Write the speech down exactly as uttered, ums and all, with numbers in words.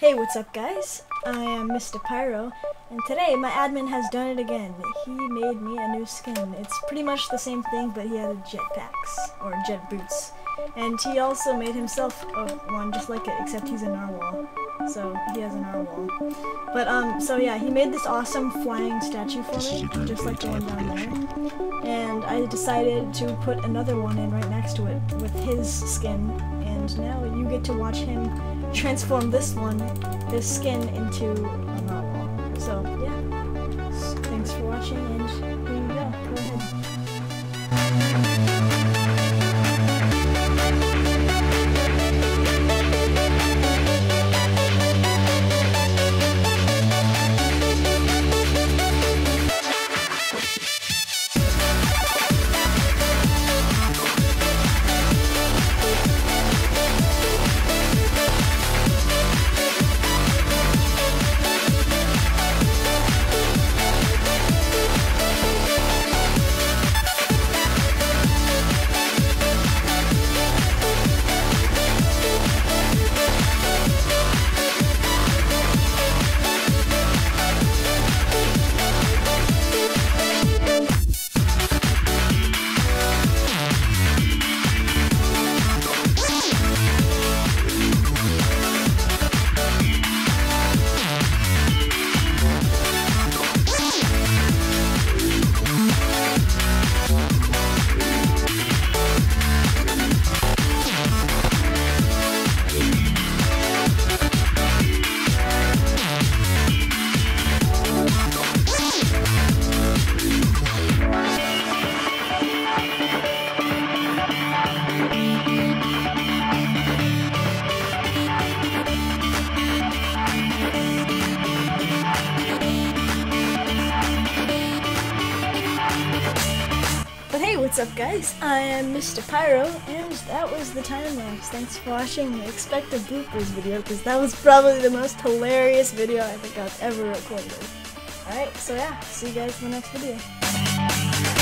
Hey, what's up guys? I am Mister Pyro, and today my admin has done it again. He made me a new skin. It's pretty much the same thing, but he added jetpacks, or jet boots. And he also made himself one just like it, except he's a narwhal. So, he has a narwhal. But, um, so yeah, he made this awesome flying statue for me, just like the one down there. And I decided to put another one in right next to it with his skin, and now you get to watch him transform this one, this skin, into a narwhal. So, yeah. So, thanks for watching, and here you go. Go ahead. What's up guys, I am Mister Pyro, and that was the time-lapse. Thanks for watching the Expect a Bloopers video, because that was probably the most hilarious video I think I've ever recorded. Alright, so yeah, see you guys in the next video.